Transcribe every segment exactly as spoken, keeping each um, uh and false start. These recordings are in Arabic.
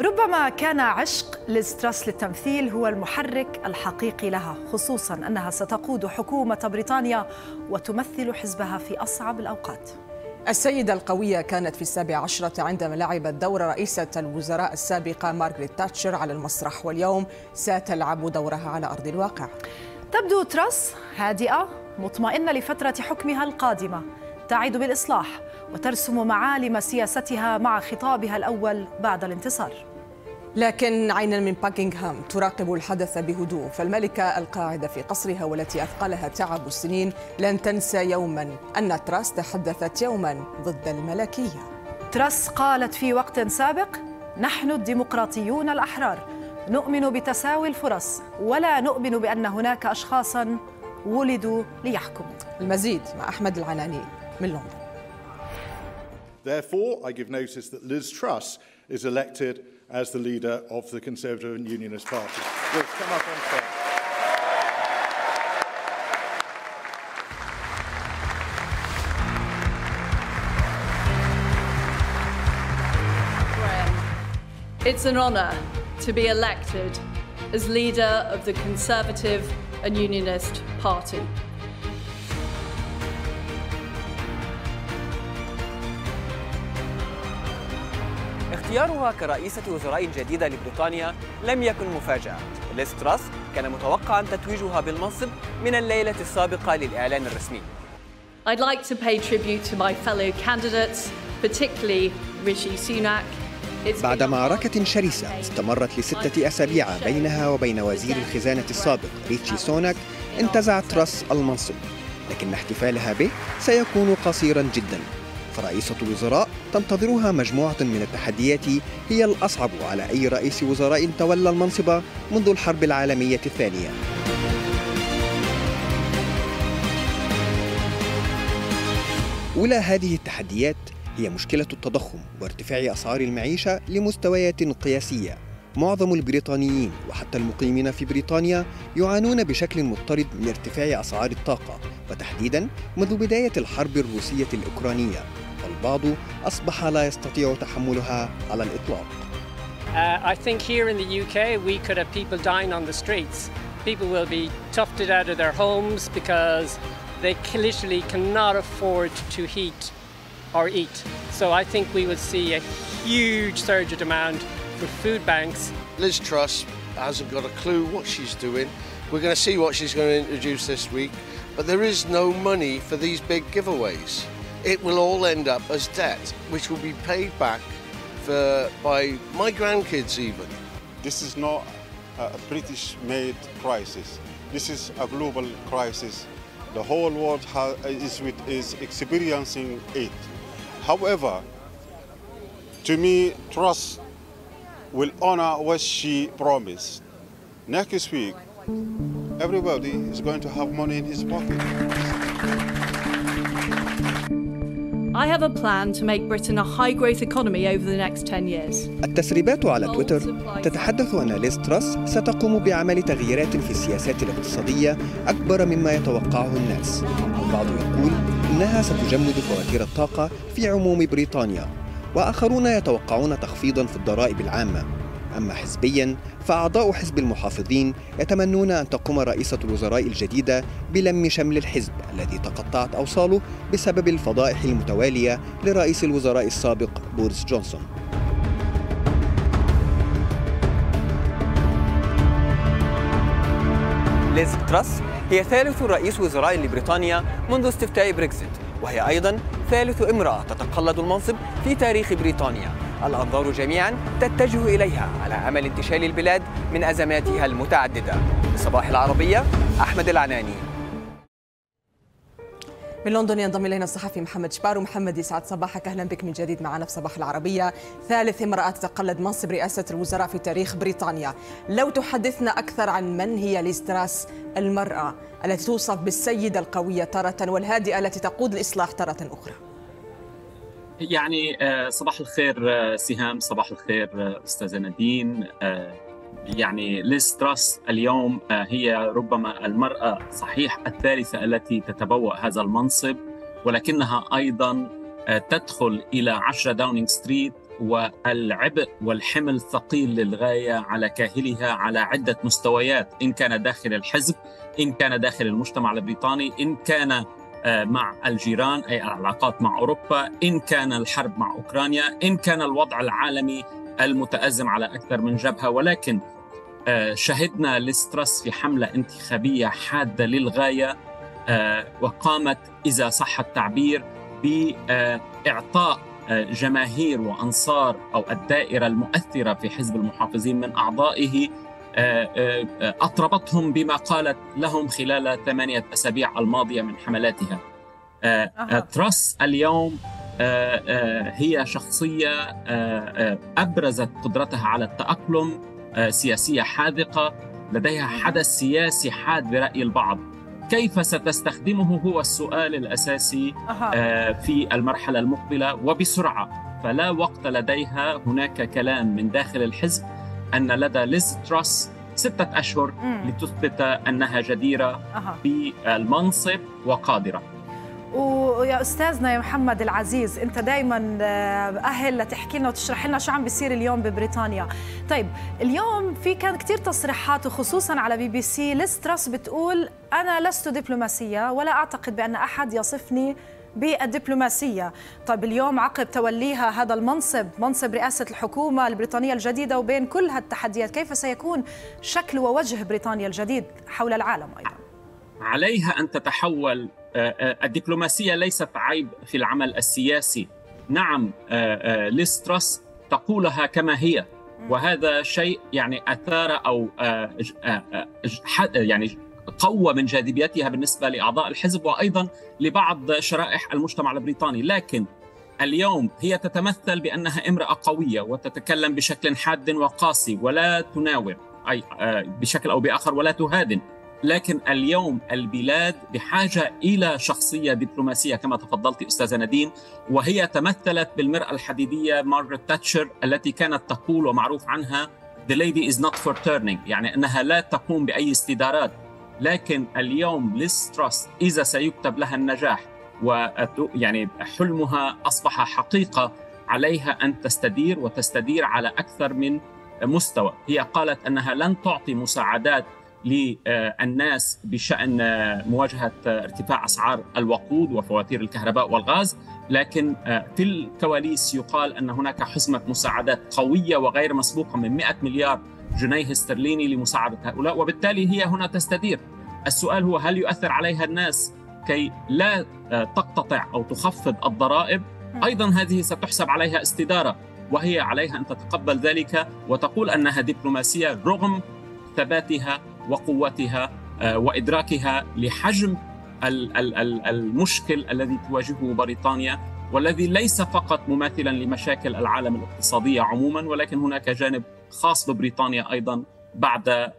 ربما كان عشق ليز تراس للتمثيل هو المحرك الحقيقي لها، خصوصاً أنها ستقود حكومة بريطانيا وتمثل حزبها في أصعب الأوقات. السيدة القوية كانت في السابعة عشرة عندما لعبت دور رئيسة الوزراء السابقة مارغريت تاتشر على المسرح، واليوم ستلعب دورها على أرض الواقع. تبدو تراس هادئة مطمئنة لفترة حكمها القادمة، تعد بالإصلاح وترسم معالم سياستها مع خطابها الأول بعد الانتصار. لكن عينا من باكنغهام تراقب الحدث بهدوء، فالملكة القاعدة في قصرها والتي أثقلها تعب السنين لن تنسى يوما أن تراس تحدثت يوما ضد الملكية. تراس قالت في وقت سابق: نحن الديمقراطيون الأحرار، نؤمن بتساوي الفرص ولا نؤمن بأن هناك أشخاصا ولدوا ليحكموا. المزيد مع أحمد العناني من لندن. Therefore, I give notice that Liz Truss is elected as the leader of the Conservative and Unionist Party. Liz, come up on stage. It's an honour to be elected as leader of the Conservative and Unionist Party. اختيارها كرئيسة وزراء جديدة لبريطانيا لم يكن مفاجأة. ليز تراس كان متوقعاً تتويجها بالمنصب من الليلة السابقة للإعلان الرسمي. I'd like to pay tribute to my fellow candidates, particularly Rishi Sunak. بعد معركة شرسة استمرت لستة أسابيع بينها وبين وزير الخزانة السابق ريشي سوناك انتزع تراس المنصب، لكن احتفالها به سيكون قصيراً جداً. فرئيسة الوزراء تنتظرها مجموعة من التحديات هي الأصعب على أي رئيس وزراء تولى المنصب منذ الحرب العالمية الثانية. أولى هذه التحديات هي مشكلة التضخم وارتفاع أسعار المعيشة لمستويات قياسية. معظم البريطانيين وحتى المقيمين في بريطانيا يعانون بشكل مضطرد من ارتفاع أسعار الطاقة، وتحديداً منذ بداية الحرب الروسية الأوكرانية، والبعض أصبح لا يستطيع تحملها على الإطلاق. I think here in the U K we could have people dying on the streets. People will be tufted out of their homes because they literally cannot afford to heat or eat. So I think we will see a huge surge of demand for food banks. Liz Truss hasn't got a clue what she's doing. We're going to see what she's going to introduce this week, but there is no money for these big giveaways. It will all end up as debt, which will be paid back for, by my grandkids even. This is not a British-made crisis. This is a global crisis. The whole world has, is, is experiencing it. However, to me, Truss will honor what she promised. Next week, everybody is going to have money in his pocket. I have a plan to make Britain a high-growth economy over the next ten years. التسريبات على تويتر تتحدث أن ليز تراس ستقوم بعمل تغييرات في السياسات الاقتصادية أكبر مما يتوقعه الناس. البعض يقول أنها ستجمد فواتير الطاقة في عموم بريطانيا، وآخرون يتوقعون تخفيضاً في الضرائب العامة. أما حزبياً فأعضاء حزب المحافظين يتمنون أن تقوم رئيسة الوزراء الجديدة بلم شمل الحزب الذي تقطعت أوصاله بسبب الفضائح المتوالية لرئيس الوزراء السابق بوريس جونسون. ليز تراس هي ثالث رئيس وزراء لبريطانيا منذ استفتاء بريكزيت، وهي أيضاً ثالث امرأة تتقلد المنصب في تاريخ بريطانيا. الأنظار جميعاً تتجه إليها على عمل انتشال البلاد من أزماتها المتعددة. صباح العربية، أحمد العناني من لندن. ينضم إلينا الصحفي محمد شبارو. محمد، يسعد صباحك، أهلا بك من جديد معنا في صباح العربية. ثالث امرأة تتقلد منصب رئاسة الوزراء في تاريخ بريطانيا. لو تحدثنا أكثر عن من هي ليز تراس، المرأة التي توصف بالسيدة القوية تارة والهادئة التي تقود الإصلاح تارة أخرى. يعني صباح الخير سهام، صباح الخير أستاذة ندين. يعني ليز تراس اليوم هي ربما المرأة صحيح الثالثة التي تتبوأ هذا المنصب، ولكنها أيضا تدخل إلى عشرة داونينغ ستريت والعبء والحمل ثقيل للغاية على كاهلها على عدة مستويات، إن كان داخل الحزب، إن كان داخل المجتمع البريطاني، إن كان مع الجيران أي العلاقات مع أوروبا، إن كان الحرب مع أوكرانيا، إن كان الوضع العالمي المتأزم على أكثر من جبهة. ولكن شهدنا ليز تراس في حملة انتخابية حادة للغاية، وقامت إذا صح التعبير بإعطاء جماهير وأنصار أو الدائرة المؤثرة في حزب المحافظين من أعضائه، أطربتهم بما قالت لهم خلال ثمانية أسابيع الماضية من حملاتها. تراس اليوم هي شخصية أبرزت قدرتها على التأقلم، سياسية حاذقة، لديها حدث سياسي حاد برأي البعض. كيف ستستخدمه هو السؤال الأساسي في المرحلة المقبلة وبسرعة، فلا وقت لديها. هناك كلام من داخل الحزب أن لدى ليز تراس ستة أشهر لتثبت أنها جديرة بالمنصب وقادرة. ويا أستاذنا يا محمد العزيز، أنت دايما أهل لتحكي لنا وتشرح لنا شو عم بيصير اليوم ببريطانيا. طيب اليوم في كان كتير تصريحات وخصوصا على بي بي سي، ليز تراس بتقول أنا لست دبلوماسية ولا أعتقد بأن أحد يصفني بالدبلوماسية. طيب اليوم عقب توليها هذا المنصب، منصب رئاسة الحكومة البريطانية الجديدة، وبين كل هالتحديات كيف سيكون شكل ووجه بريطانيا الجديد حول العالم؟ أيضا عليها أن تتحول. الدبلوماسية ليست عيب في العمل السياسي. نعم ليز تراس تقولها كما هي، وهذا شيء يعني أثار أو يعني قوة من جاذبيتها بالنسبة لأعضاء الحزب وأيضا لبعض شرائح المجتمع البريطاني. لكن اليوم هي تتمثل بأنها امرأة قوية وتتكلم بشكل حاد وقاسي ولا تناوب أي بشكل أو بآخر ولا تهادن. لكن اليوم البلاد بحاجة إلى شخصية دبلوماسية كما تفضلت أستاذة نديم، وهي تمثلت بالمرأة الحديدية مارغريت تاتشر التي كانت تقول ومعروف عنها The lady is not for turning، يعني أنها لا تقوم بأي استدارات. لكن اليوم ليز تراس إذا سيكتب لها النجاح ويعني حلمها أصبح حقيقة، عليها أن تستدير وتستدير على أكثر من مستوى. هي قالت أنها لن تعطي مساعدات للناس بشأن مواجهة ارتفاع أسعار الوقود وفواتير الكهرباء والغاز، لكن في الكواليس يقال أن هناك حزمة مساعدات قوية وغير مسبوقة من مئة مليار جنيه استرليني لمساعدة هؤلاء، وبالتالي هي هنا تستدير. السؤال هو هل يؤثر عليها الناس كي لا تقتطع أو تخفض الضرائب؟ أيضا هذه ستحسب عليها استدارة، وهي عليها أن تتقبل ذلك وتقول أنها دبلوماسية رغم ثباتها وقوتها وإدراكها لحجم المشكل الذي تواجهه بريطانيا، والذي ليس فقط مماثلا لمشاكل العالم الاقتصادية عموما، ولكن هناك جانب خاص ببريطانيا أيضا بعد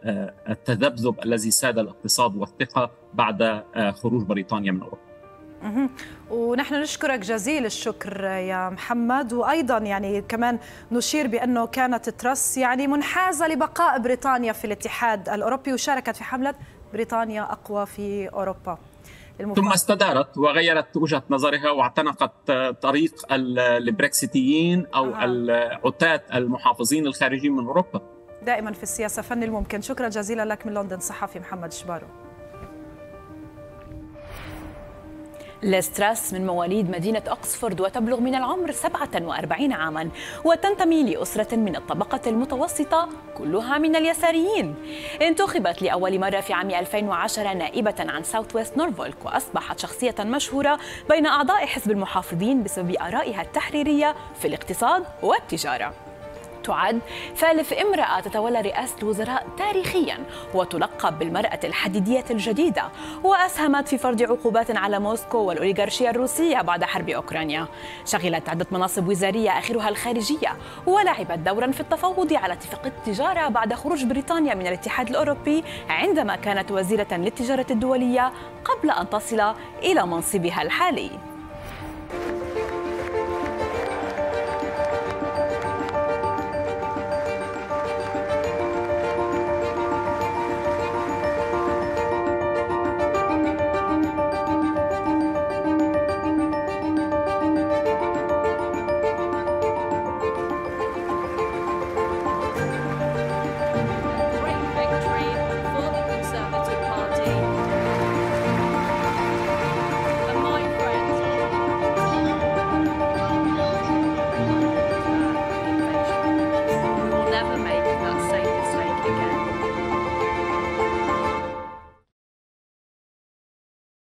التذبذب الذي ساد الاقتصاد والثقة بعد خروج بريطانيا من أوروبا. ونحن نشكرك جزيل الشكر يا محمد. وأيضا يعني كمان نشير بأنه كانت تراس يعني منحازة لبقاء بريطانيا في الاتحاد الأوروبي، وشاركت في حملة بريطانيا أقوى في أوروبا المفاضل. ثم استدارت وغيرت وجهة نظرها واعتنقت طريق البريكسيتيين أو آه. العتاة المحافظين الخارجين من أوروبا. دائما في السياسة فن الممكن. شكرا جزيلا لك من لندن صحفي محمد شبارو. ليز تراس من مواليد مدينة أكسفورد وتبلغ من العمر سبعة وأربعين عاما، وتنتمي لأسرة من الطبقة المتوسطة كلها من اليساريين. انتخبت لأول مرة في عام ألفين وعشرة نائبة عن ساوث ويست نورفولك، وأصبحت شخصية مشهورة بين أعضاء حزب المحافظين بسبب آرائها التحريرية في الاقتصاد والتجارة. تعد ثالث امرأة تتولى رئاسة الوزراء تاريخيا، وتلقب بالمرأة الحديدية الجديدة، وأسهمت في فرض عقوبات على موسكو والأوليغارشية الروسية بعد حرب أوكرانيا. شغلت عدة مناصب وزارية آخرها الخارجية، ولعبت دورا في التفاوض على اتفاقية التجارة بعد خروج بريطانيا من الاتحاد الأوروبي، عندما كانت وزيرة للتجارة الدولية قبل أن تصل إلى منصبها الحالي.